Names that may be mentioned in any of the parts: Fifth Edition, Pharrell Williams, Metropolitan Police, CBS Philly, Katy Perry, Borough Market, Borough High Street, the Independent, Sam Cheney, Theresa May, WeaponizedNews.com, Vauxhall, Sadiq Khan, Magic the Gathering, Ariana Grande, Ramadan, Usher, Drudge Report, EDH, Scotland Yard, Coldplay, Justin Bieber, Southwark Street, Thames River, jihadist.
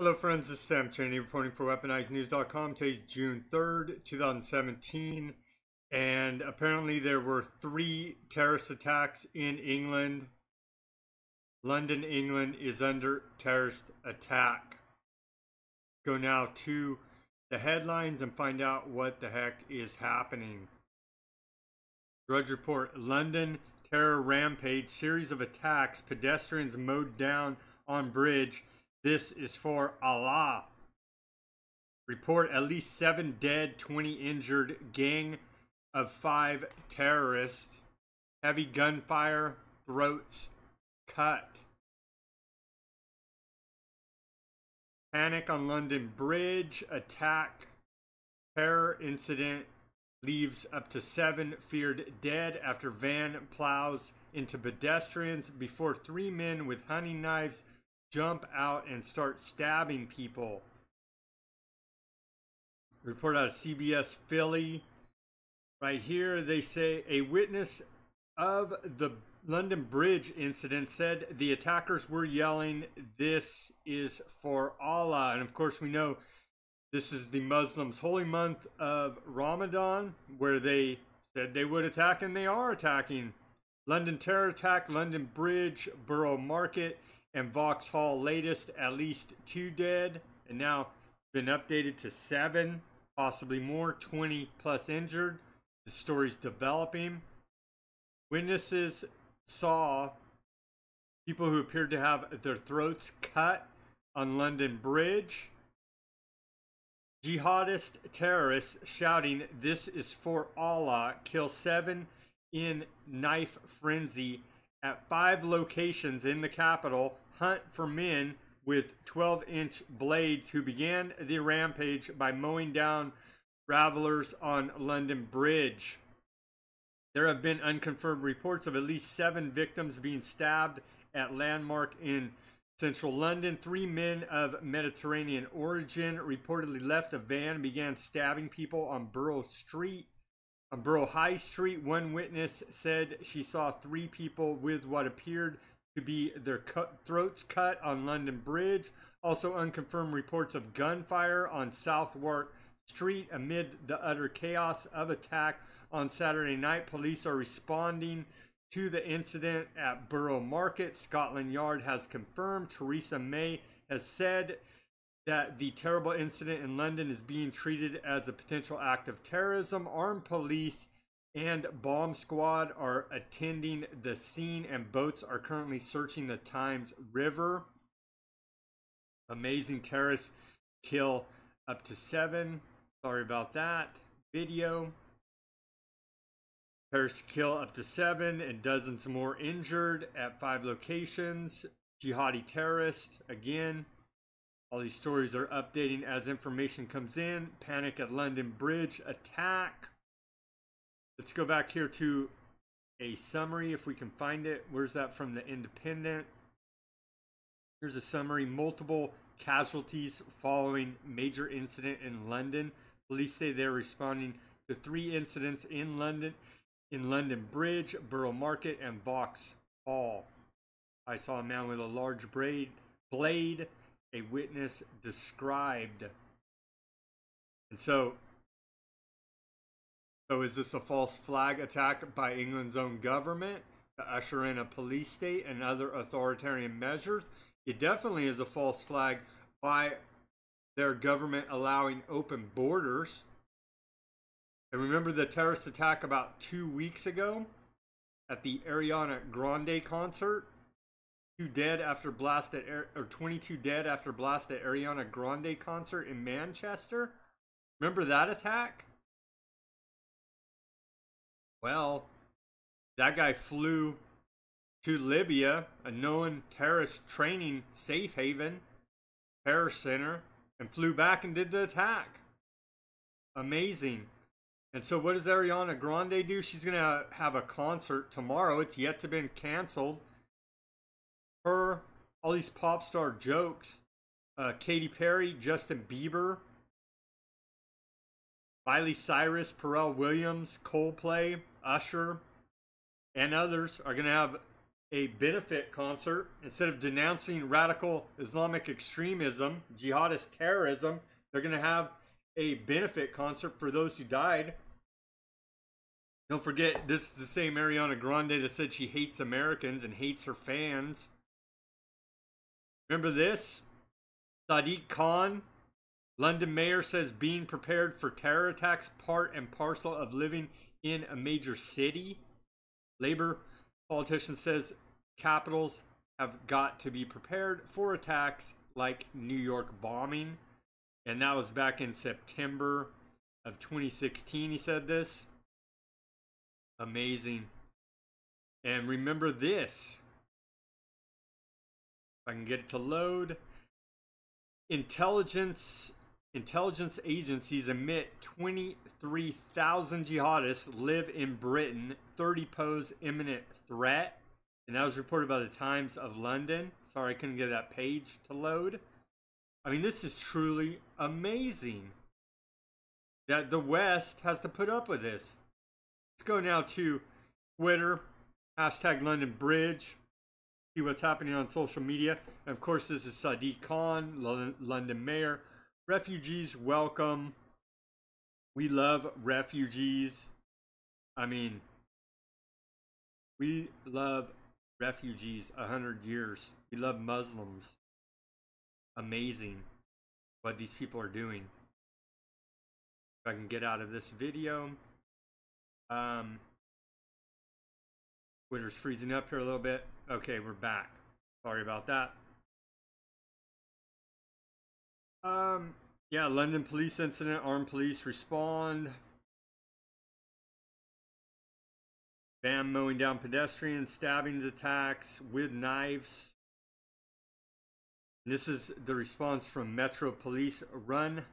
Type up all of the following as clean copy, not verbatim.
Hello friends, this is Sam Cheney reporting for WeaponizedNews.com. Today's June 3rd, 2017, and apparently there were 3 terrorist attacks in England. London, England is under terrorist attack. Go now to the headlines and find out what the heck is happening. Drudge Report, London terror rampage, series of attacks, pedestrians mowed down on bridge. This is for Allah. Report, at least 7 dead, 20 injured, gang of 5 terrorists. Heavy gunfire, throats cut. Panic on London Bridge, attack, terror incident, leaves up to 7 feared dead after van plows into pedestrians before 3 men with hunting knives jump out and start stabbing people. Report out of CBS Philly. Right here they say a witness of the London Bridge incident said the attackers were yelling, "This is for Allah." And of course we know this is the Muslims' holy month of Ramadan, where they said they would attack, and they are attacking. London terror attack, London Bridge, Borough Market, and Vauxhall latest, at least 2 dead, and now been updated to 7, possibly more, 20 plus injured. The story's developing. Witnesses saw people who appeared to have their throats cut on London Bridge. Jihadist terrorists shouting, "This is for Allah," kill 7 in knife frenzy. At 5 locations in the capital, hunt for men with 12-inch blades who began the rampage by mowing down revelers on London Bridge. There have been unconfirmed reports of at least 7 victims being stabbed at Landmark in central London. 3 men of Mediterranean origin reportedly left a van and began stabbing people on Borough High Street. One witness said she saw 3 people with what appeared to be their throats cut on London Bridge. Also unconfirmed reports of gunfire on Southwark Street amid the utter chaos of attack on Saturday night. Police are responding to the incident at Borough Market. Scotland Yard has confirmed. Theresa May has said that the terrible incident in London is being treated as a potential act of terrorism. Armed police and bomb squad are attending the scene, and boats are currently searching the Thames River. Amazing terrorists kill up to 7. Sorry about that. Video. Terrorists kill up to 7 and dozens more injured at 5 locations. Jihadi terrorists again. All these stories are updating as information comes in. Panic at London Bridge attack. Let's go back here to a summary if we can find it. Where's that from? The Independent. Here's a summary. Multiple casualties following major incident in London. Police say they're responding to 3 incidents in London. In London Bridge, Borough Market, and Vauxhall. I saw a man with a large blade. A witness described. And so is this a false flag attack by England's own government to usher in a police state and other authoritarian measures? It definitely is a false flag by their government allowing open borders. And remember the terrorist attack about 2 weeks ago at the Ariana Grande concert? 22 dead after blast at Ariana Grande concert in Manchester. Remember that attack? Well, that guy flew to Libya, a known terrorist training safe haven, terror center, and flew back and did the attack. Amazing. And so what does Ariana Grande do? She's going to have a concert tomorrow. It's yet to be canceled. All these pop star jokes, Katy Perry, Justin Bieber, Miley Cyrus, Pharrell Williams, Coldplay, Usher, and others are going to have a benefit concert. Instead of denouncing radical Islamic extremism, jihadist terrorism, they're going to have a benefit concert for those who died. Don't forget, this is the same Ariana Grande that said she hates Americans and hates her fans. Remember this? Sadiq Khan, London mayor, says being prepared for terror attacks part and parcel of living in a major city. Labour politician says capitals have got to be prepared for attacks like New York bombing. And that was back in September of 2016 he said this. Amazing. And remember this. If I can get it to load. Intelligence agencies admit 23,000 jihadists live in Britain. 30 pose imminent threat. And that was reported by the Times of London. Sorry, I couldn't get that page to load. I mean, this is truly amazing that the West has to put up with this. Let's go now to Twitter, hashtag London Bridge. See what's happening on social media. And of course, this is Sadiq Khan, London mayor. Refugees welcome. We love refugees. I mean, we love refugees 100 years. We love Muslims. Amazing what these people are doing. If I can get out of this video. Twitter's freezing up here a little bit. Okay, we're back. Sorry about that. Yeah, London police incident, armed police respond. Bam, mowing down pedestrians, stabbings, attacks with knives. And this is the response from Metro Police. Run,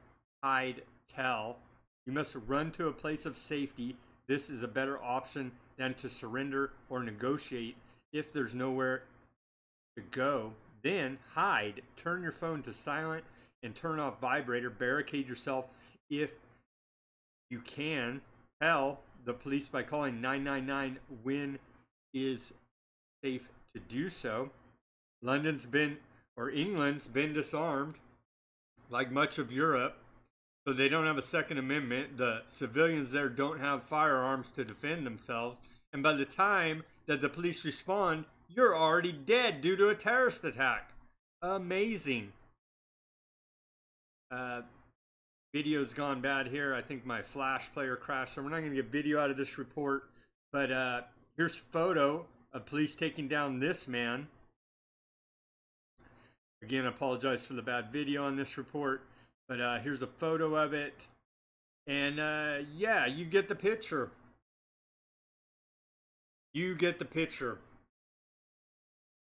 hide, tell. You must run to a place of safety. This is a better option than to surrender or negotiate. If there's nowhere to go, then hide. Turn your phone to silent and turn off vibrator. Barricade yourself if you can. Tell the police by calling 999 when is safe to do so. London's been, or England's been disarmed, like much of Europe. So they don't have a Second Amendment. The civilians there don't have firearms to defend themselves. And by the time that the police respond, you're already dead due to a terrorist attack. Amazing. Video's gone bad here. I think my flash player crashed, so we're not going to get video out of this report. But here's a photo of police taking down this man. Again, I apologize for the bad video on this report. But here's a photo of it. And yeah, you get the picture. You get the picture.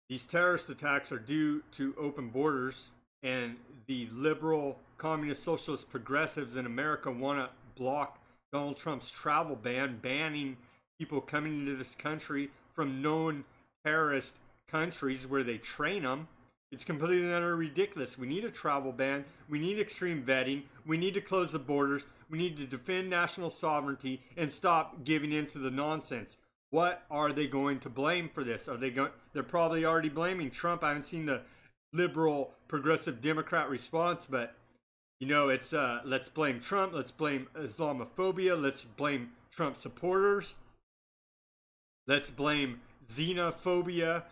These terrorist attacks are due to open borders, and the liberal, communist, socialist, progressives in America want to block Donald Trump's travel ban, banning people coming into this country from known terrorist countries where they train them. It's completely and utterly ridiculous. We need a travel ban. We need extreme vetting. We need to close the borders. We need to defend national sovereignty and stop giving in to the nonsense. What are they going to blame for this? Are they going? They're probably already blaming Trump. I haven't seen the liberal, progressive Democrat response, but you know, it's let's blame Trump. Let's blame Islamophobia. Let's blame Trump supporters. Let's blame xenophobia.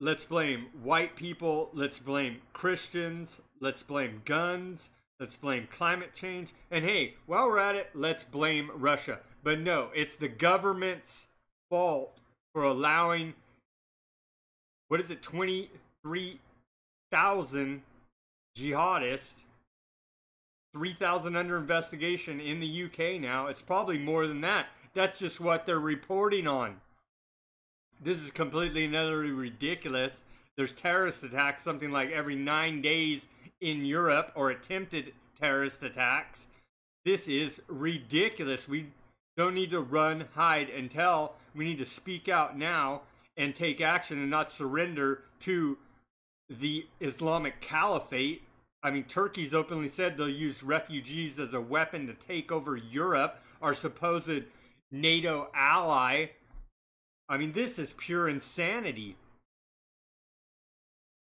Let's blame white people. Let's blame Christians. Let's blame guns. Let's blame climate change. And hey, while we're at it, let's blame Russia. But no, it's the government's fault for allowing, what is it, 23,000 jihadists, 3,000 under investigation in the UK now. It's probably more than that. That's just what they're reporting on. This is completely and utterly ridiculous. There's terrorist attacks something like every 9 days in Europe, or attempted terrorist attacks. This is ridiculous. We don't need to run, hide, and tell. We need to speak out now and take action and not surrender to the Islamic Caliphate. I mean, Turkey's openly said they'll use refugees as a weapon to take over Europe, our supposed NATO ally. I mean, this is pure insanity.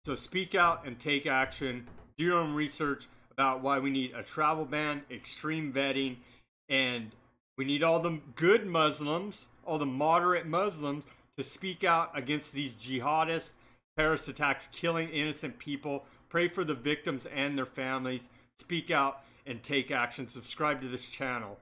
So speak out and take action. Do your own research about why we need a travel ban, extreme vetting, and we need all the good Muslims, all the moderate Muslims, to speak out against these jihadist terrorist attacks, killing innocent people. Pray for the victims and their families. Speak out and take action. Subscribe to this channel.